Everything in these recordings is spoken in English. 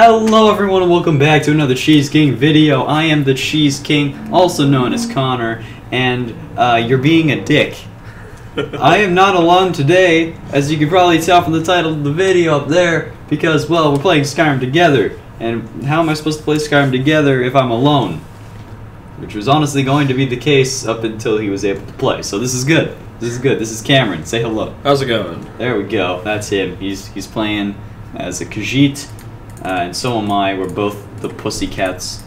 Hello everyone and welcome back to another Cheese King video. I am the Cheese King, also known as Connor, and you're being a dick. I am not alone today, as you can probably tell from the title of the video up there, because, well, we're playing Skyrim together. And how am I supposed to play Skyrim together if I'm alone? Which was honestly going to be the case up until he was able to play, so this is good. This is good. This is Cameron. Say hello. How's it going? There we go. That's him. He's playing as a Khajiit. And so am I. We're both the pussycats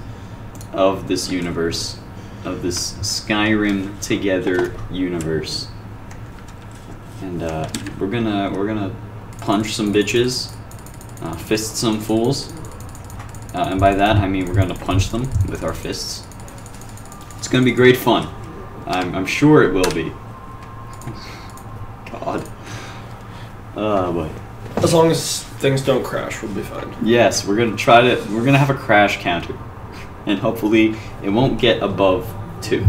of this universe, of this Skyrim Together universe. And we're gonna punch some bitches, fist some fools, and by that I mean we're gonna punch them with our fists. It's gonna be great fun. I'm sure it will be. God. Oh boy. As long as things don't crash, we'll be fine. Yes, we're gonna have a crash counter. And hopefully it won't get above 2.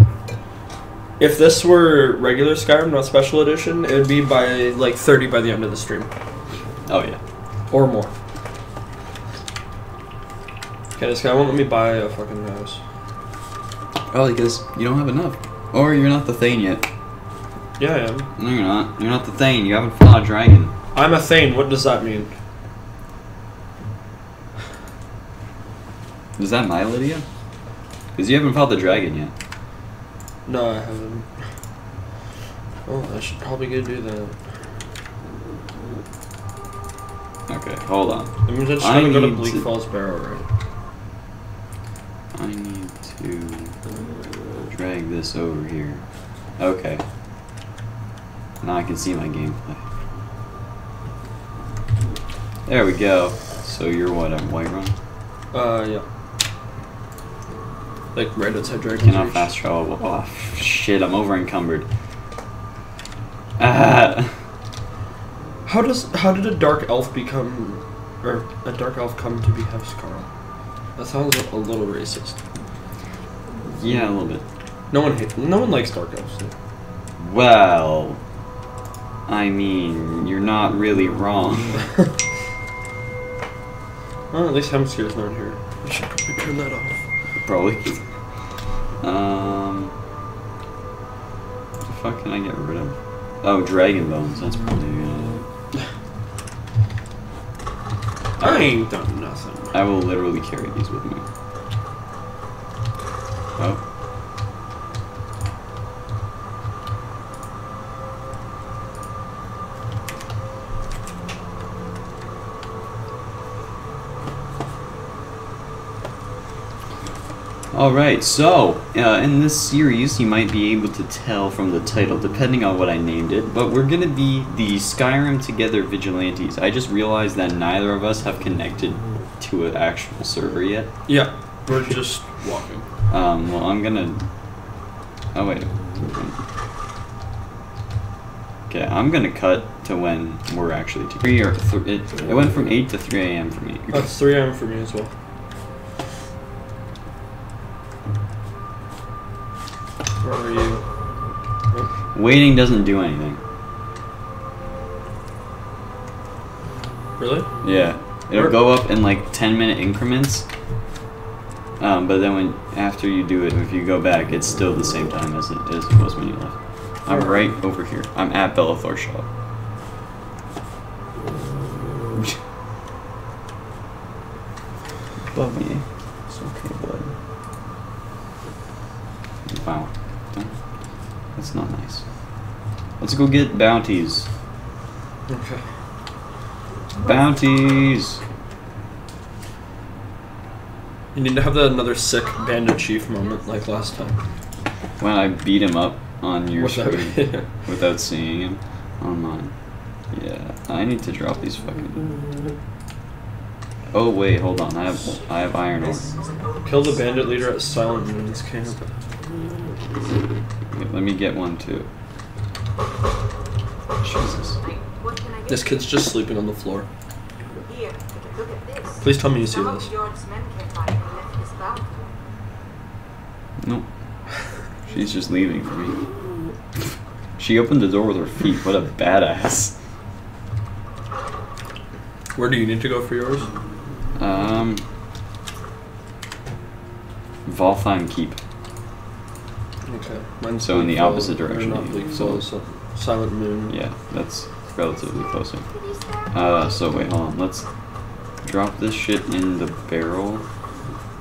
If this were regular Skyrim, not special edition, it would be by like 30 by the end of the stream. Oh yeah. Or more. Okay, this guy won't let me buy a fucking house. Probably because you don't have enough. Or you're not the Thane yet. Yeah, I am. No, you're not. You're not the Thane, you haven't fought a dragon. I'm a Thane, what does that mean? Is that my Lydia? Because you haven't fought the dragon yet. No, I haven't. Oh, I should probably go do that. Okay, hold on. That means I just gotta go to Bleak Falls Barrow, right? I need to drag this over here. Okay. Now I can see my gameplay. There we go. So you're what, I'm Whiterun? Yeah. Like right outside dragon. Cannot fast travel. Oh shit! I'm over encumbered. Ah. How did a dark elf become, or a dark elf come to be Hemscharl? That sounds a little racist. Yeah, a little bit. No one likes dark elves. Though. Well, I mean, you're not really wrong. Well, at least Hemscharl's not here. I should probably turn that off. Probably. What the fuck can I get rid of? Oh, dragon bones. That's probably good. I ain't done nothing. I will literally carry these with me. Oh. Alright, so, in this series, you might be able to tell from the title, depending on what I named it, but we're gonna be the Skyrim Together Vigilantes. I just realized that neither of us have connected to an actual server yet. Yeah, we're just walking. Well, I'm gonna... Oh, wait. Okay, I'm gonna cut to when we're actually... It went from 8 to 3 a.m. for me. Oh, it's 3 a.m. for me as well. Waiting doesn't do anything. Really? Yeah. It'll go up in like 10-minute increments. But then after you do it, if you go back, it's still the same time as it was when you left. I'm right over here. I'm at Bellator Shop. Love me. It's okay, bud. Wow. That's not nice. Let's go get bounties. Okay. Bounties! You need to have another sick bandit chief moment like last time. When I beat him up on your screen without seeing him on mine. Yeah, I need to drop these fucking... Oh wait, hold on, I have iron ore. Kill the bandit leader at Silent Moon's camp. Let me get one too. Jesus. This kid's just sleeping on the floor. Please tell me you see this. Nope. She's just leaving for me. She opened the door with her feet. What a badass. Where do you need to go for yours? Valfine Keep. Okay. Mine's so in the opposite direction. So Silent Moon. Yeah, that's relatively closer. So wait, hold on. Let's drop this shit in the barrel.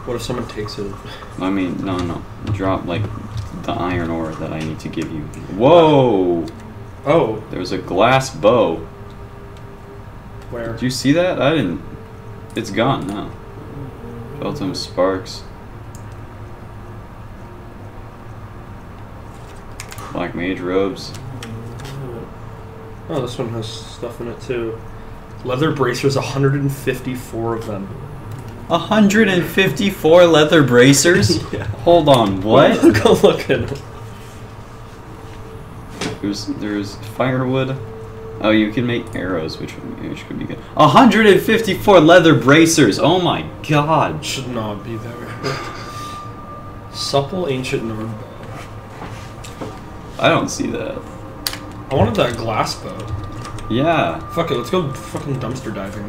What if someone takes it? I mean, no. Drop like the iron ore that I need to give you. Whoa! Oh. There's a glass bow. Where? Did you see that? I didn't. It's gone now. Felt some sparks. Black mage robes. Oh, this one has stuff in it too. Leather bracers, 154 of them. 154 leather bracers? Yeah. Hold on, what? Go look at them. There's firewood. Oh, you can make arrows, which could be good. 154 leather bracers! Oh my god! Should not be there. Supple ancient Nord bow. I don't see that. I wanted that glass bow. Yeah. Fuck it, let's go fucking dumpster diving.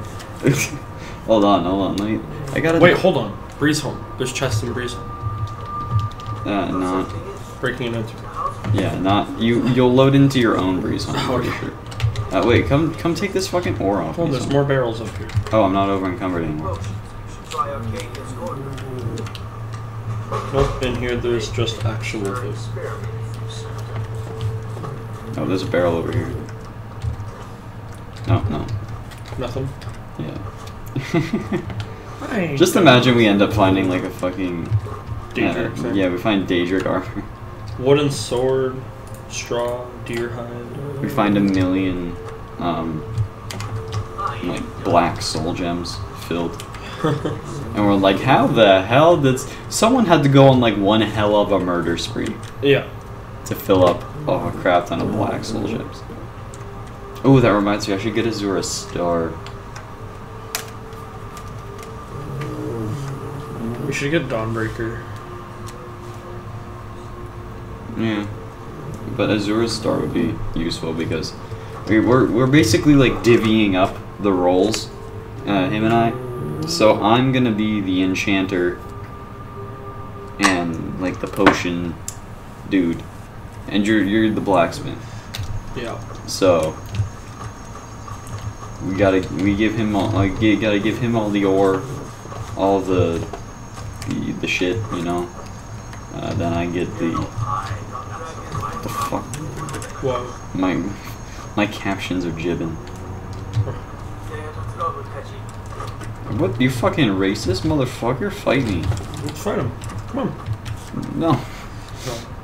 hold on. Let me, I gotta... Wait, hold on. Breeze home. There's chests in Breeze home. Not... Breaking it into... Yeah, not... You'll load into your own Breeze home. Oh, okay. Sure. Wait, come take this fucking ore off. Hold on, there's more barrels up here. Oh, I'm not over-encumbered anymore. Nope, in here there's just actual things. Oh, there's a barrel over here. No. Nothing? Yeah. Just imagine we end up finding like a fucking... Daedric. Yeah, we find Daedric armor. Wooden sword, straw, deer hide... We find a million, like, black soul gems filled. And we're like, how the hell did... Someone had to go on, like, one hell of a murder spree. Yeah. To fill up a crap ton of black soul gems. Oh, that reminds me, I should get Azura's Star. We should get Dawnbreaker. Yeah. But Azura's Star would be useful because we're basically like divvying up the roles, him and I. So I'm gonna be the enchanter and like the potion dude, and you're the blacksmith. Yeah. So we gotta give him all the ore, all the shit, you know. Then I get the fuck? Whoa. My captions are jibbing. What? You fucking racist motherfucker? Fight me. Let's fight him. Come on. No.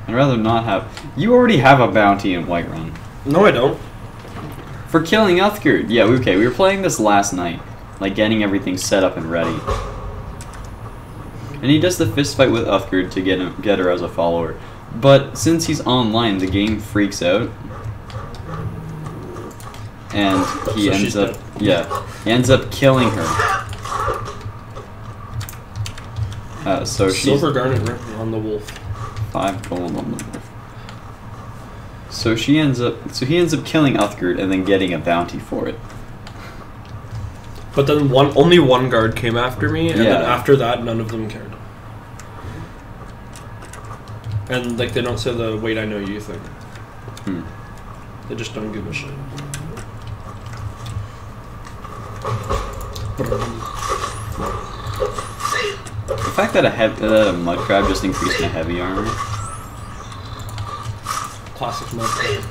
I'd rather not have... You already have a bounty in Whiterun. No, I don't. For killing Uthgerd. Yeah, okay, we were playing this last night. Like, getting everything set up and ready. And he does the fist fight with Uthgerd to get her as a follower. But since he's online, the game freaks out, and he ends up killing her. So silver garnet written on the wolf. 5 gold on the wolf. So he ends up killing Uthgerd and then getting a bounty for it. But then only one guard came after me, and then after that, none of them cared. And, like, they don't say the wait, I know you thing. They just don't give a shit. The fact that a mud crab just increased my heavy armor. Classic mud crab.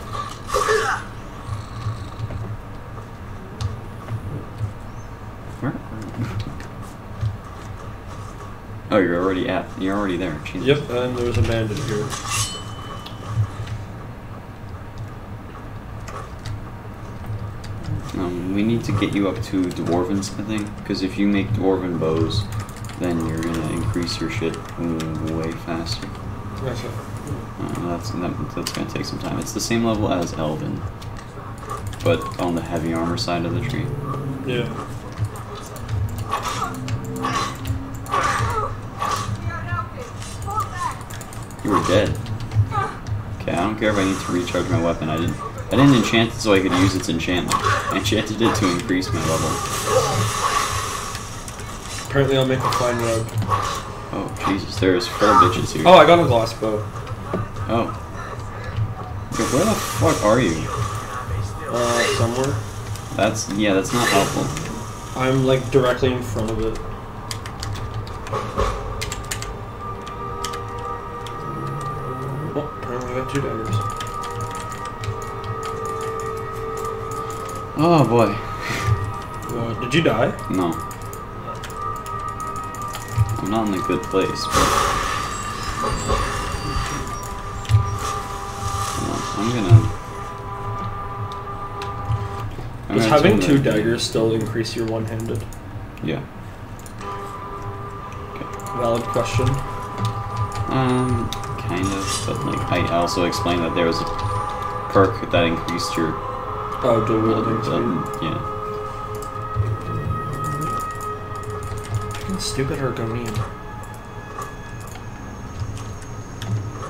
Where? Oh, you're already there. Jesus. Yep, and there was a bandit here. We need to get you up to dwarven smithing, because if you make dwarven bows, then you're gonna increase your shit way faster. Gotcha. That's gonna take some time. It's the same level as Elven, but on the heavy armor side of the tree. Yeah. You were dead. Okay, I don't care if I need to recharge my weapon. I didn't enchant it so I could use its enchantment. I enchanted it to increase my level. Apparently I'll make a fine rope. Oh, Jesus, there's fur bitches here. Oh, I got a glass bow. Oh. Dude, where the fuck are you? Somewhere. That's, yeah, that's not helpful. I'm, like, directly in front of it. Oh, apparently I got 2 daggers. Oh, boy. What? Did you die? No. I'm not in a good place, but... I'm gonna... Does having 2 daggers still increase your one-handed? Yeah. Okay. Valid question. Kind of, but like, I also explained that there was a perk that increased your... Oh, dual wielding speed. Yeah. Stupid Argonian.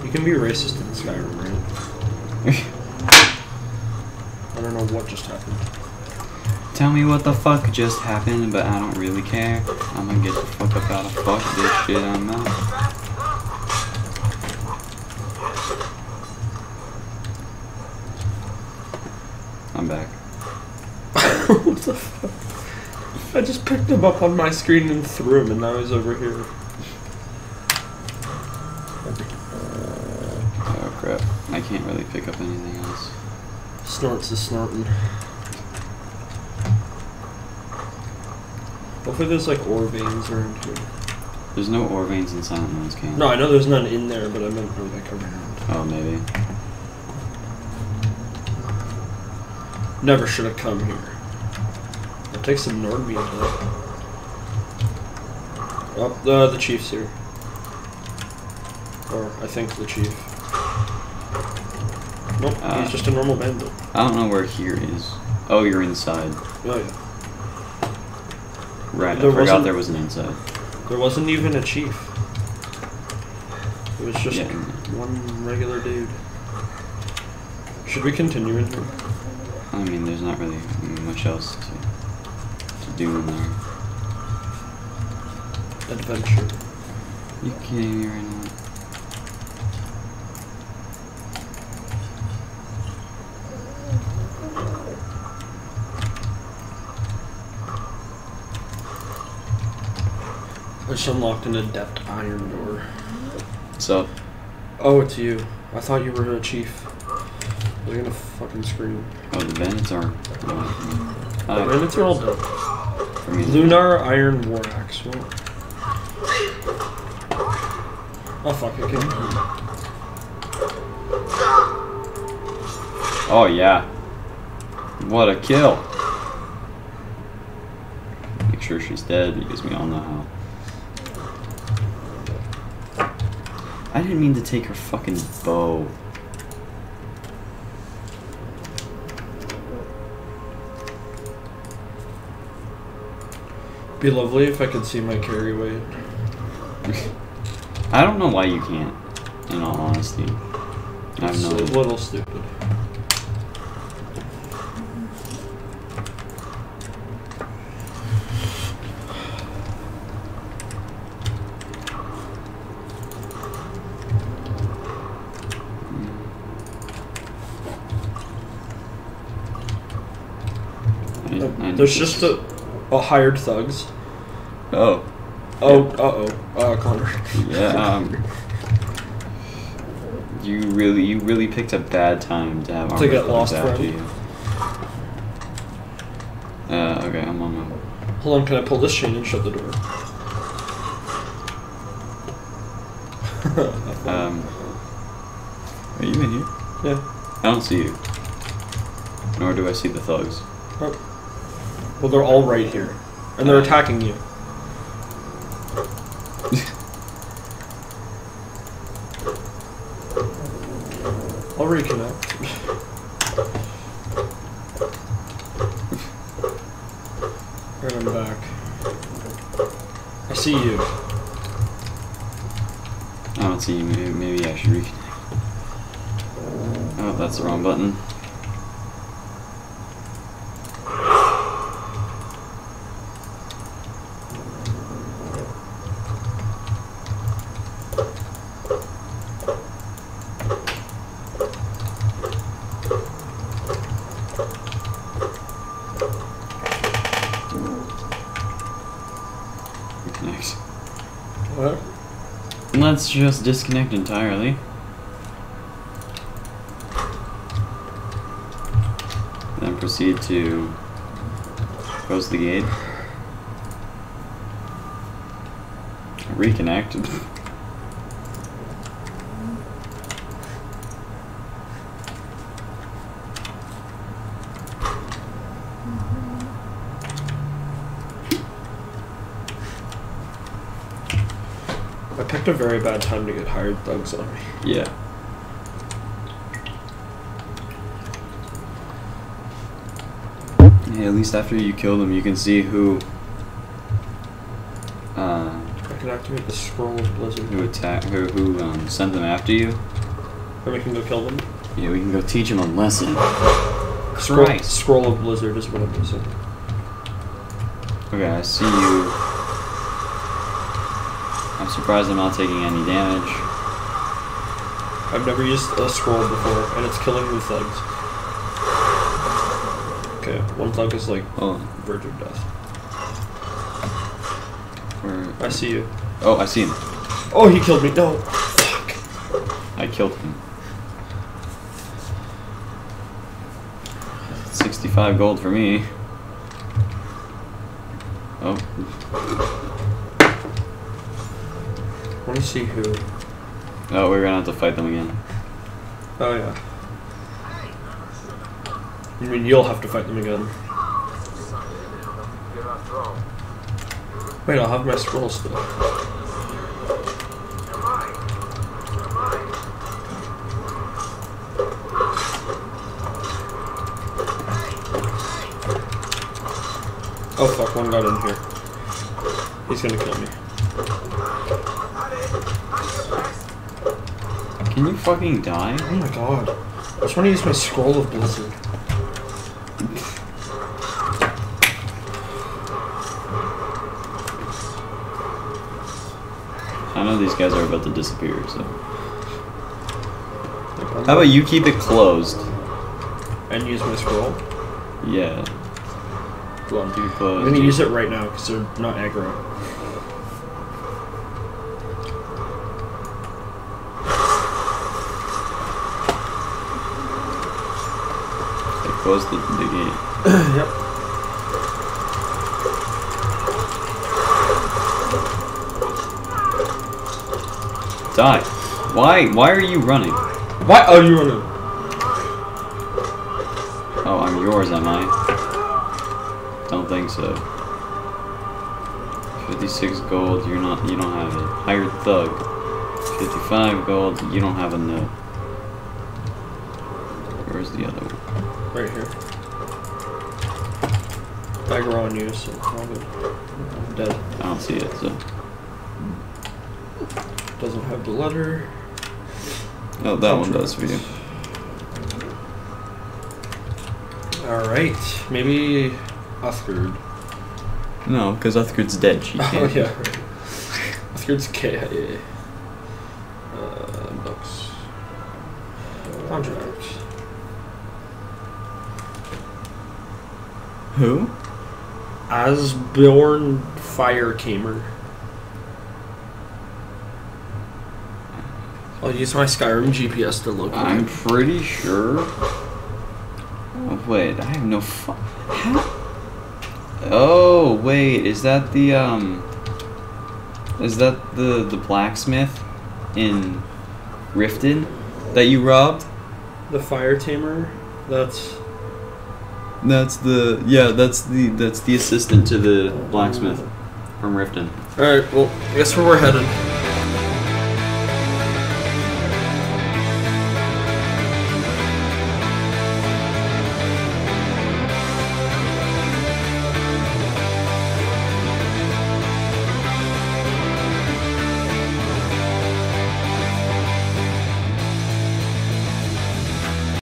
You can be racist in Skyrim, right? I don't know what just happened. Tell me what the fuck just happened, but I don't really care. I'm gonna get the fuck up out of fuck this shit, I'm out. I'm back. What the fuck? I just picked him up on my screen and threw him, and now he's over here. Oh crap! I can't really pick up anything else. Snorts is snorting. Hopefully, there's like ore veins around here. There's no ore veins in Silent Moon's camp. No, I know there's none in there, but I meant for like around. Oh, maybe. Never should have come here. Take some Nord meat. Oh, the chief's here. Or, I think the chief. Nope, he's just a normal bandit. I don't know where here is. Oh, you're inside. Oh, yeah. Right, I forgot there was an inside. There wasn't even a chief. It was just one regular dude. Should we continue in here? I mean, there's not really much else to... doing there. Adventure. You kidding me right now? I just unlocked an adept iron door. What's up? Oh, it's you. I thought you were a chief. They're gonna fucking scream. Oh, the bandits are. The bandits are all dead. Lunar Iron War Axe. Oh fuck, I can't. Oh yeah. What a kill. Make sure she's dead because we all know how. I didn't mean to take her fucking bow. Be lovely if I could see my carry weight. I don't know why you can't, in all honesty. It's a little stupid. There's just a hired thugs. Oh. Oh, yeah. Connor. Yeah, you really picked a bad time to have armor to get lost after you. Okay, I'm on my... Hold on, can I pull this chain and shut the door? Are you in here? Yeah. I don't see you. Nor do I see the thugs. Oh. Well, they're all right here, and they're attacking you. I'll reconnect. And I'm back. I see you. I don't see you. Maybe I should reconnect. Oh, that's the wrong button. Disconnect. What? Let's just disconnect entirely. Then proceed to close the gate. Reconnect. A very bad time to get hired thugs on me. Yeah. Yeah, at least after you kill them, you can see who. I can activate the scroll of blizzard. Who sent them after you? Or we can go kill them. Yeah, we can go teach them a lesson. Scroll of blizzard is what I'm using. Okay, I see you. I'm surprised I'm not taking any damage. I've never used a scroll before, and it's killing the thugs. Okay, one thug is like verge of death. I see you. Oh, I see him. Oh, he killed me. No. Fuck. I killed him. 65 gold for me. Oh. Let me see who. Oh, we're gonna have to fight them again. Oh, yeah. You mean you'll have to fight them again? Wait, I'll have my scroll still. Oh, fuck, one got in here. He's gonna kill me. Can you fucking die? Oh my god. I just want to use my scroll of blizzard. I know these guys are about to disappear, so. How about you keep it closed? And use my scroll? Yeah. Well, keep it closed. I'm gonna use it right now, because they're not aggro. Close the gate. Yep. Die. Why? Why are you running? Why are you running? Oh, I'm yours, am I? Don't think so. 56 gold. You're not. You don't have it. Hired thug. 55 gold. You don't have a note. Where's the other one? Right here. I grow on you, so I'm dead. I don't see it, so. Doesn't have the letter. Oh, that one does for you. Alright, maybe Uthgerd. No, because Uthgerd's dead. She can't. Oh, yeah, right. Uthgerd's K. Books. Contract. Who? Asborn Fire Tamer. I'll use my Skyrim GPS to locate. I'm pretty sure. Oh, wait, I have no fu- How? Oh, wait, is that the, is that the blacksmith in Riften that you robbed? The Fire Tamer? That's the assistant to the blacksmith from Riften. Alright, well, I guess where we're headed.